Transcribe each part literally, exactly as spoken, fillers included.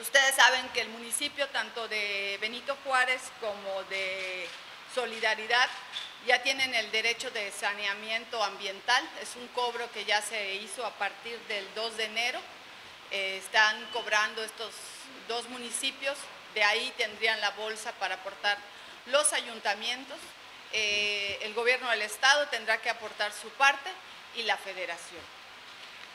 Ustedes saben que el municipio, tanto de Benito Juárez como de Solidaridad, ya tienen el derecho de saneamiento ambiental. Es un cobro que ya se hizo a partir del dos de enero. Eh, están cobrando estos dos municipios, de ahí tendrían la bolsa para aportar los ayuntamientos, eh, el gobierno del estado tendrá que aportar su parte y la federación.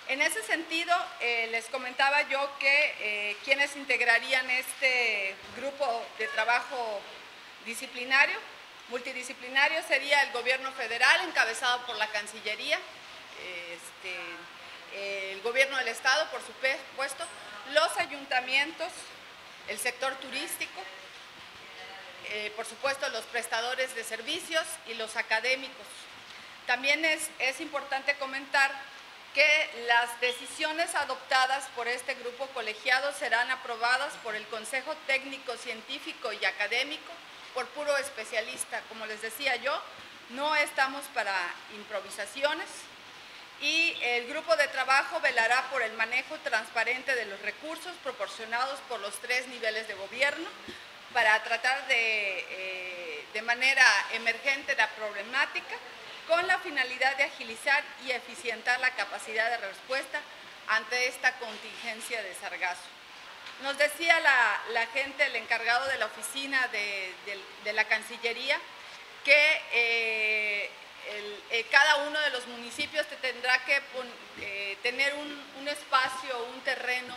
En ese sentido, eh, les comentaba yo que eh, quienes integrarían este grupo de trabajo disciplinario, multidisciplinario, sería el gobierno federal encabezado por la Cancillería, este, el gobierno del estado, por supuesto, los ayuntamientos, el sector turístico, eh, por supuesto los prestadores de servicios y los académicos. También es, es importante comentar que las decisiones adoptadas por este grupo colegiado serán aprobadas por el Consejo Técnico, Científico y Académico, por puro especialista. Como les decía yo, no estamos para improvisaciones. Y el grupo de trabajo velará por el manejo transparente de los recursos proporcionados por los tres niveles de gobierno para tratar de, eh, de manera emergente la problemática, con la finalidad de agilizar y eficientar la capacidad de respuesta ante esta contingencia de sargazo. Nos decía la, la gente, el encargado de la oficina de, de, de la Cancillería, que eh, El, eh, cada uno de los municipios te tendrá que pon, eh, tener un, un espacio, un terreno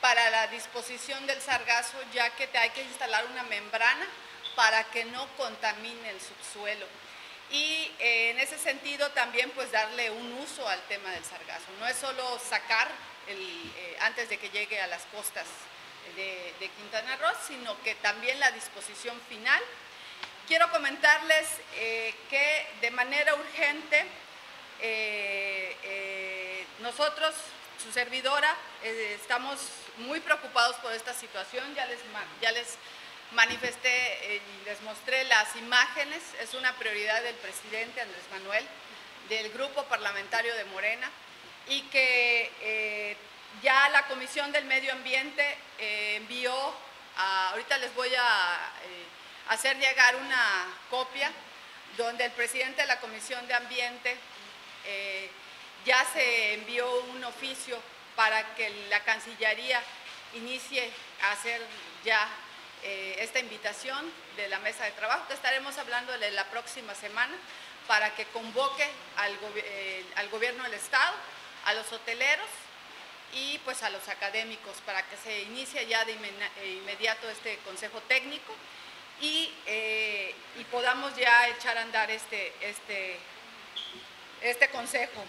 para la disposición del sargazo, ya que te hay que instalar una membrana para que no contamine el subsuelo. Y eh, en ese sentido también pues darle un uso al tema del sargazo. No es solo sacar el, eh, antes de que llegue a las costas de, de Quintana Roo, sino que también la disposición final. Quiero comentarles eh, que de manera urgente eh, eh, nosotros, su servidora, eh, estamos muy preocupados por esta situación. Ya les, ya les manifesté eh, y les mostré las imágenes. Es una prioridad del presidente Andrés Manuel, del grupo parlamentario de Morena, y que eh, ya la Comisión del Medio Ambiente eh, envió, a, ahorita les voy a... Eh, hacer llegar una copia donde el presidente de la Comisión de Ambiente eh, ya se envió un oficio para que la Cancillería inicie a hacer ya eh, esta invitación de la mesa de trabajo, que estaremos hablando de la próxima semana, para que convoque al, go eh, al gobierno del estado, a los hoteleros y pues a los académicos, para que se inicie ya de inmediato este consejo técnico. Y, eh, y podamos ya echar a andar este, este, este consejo.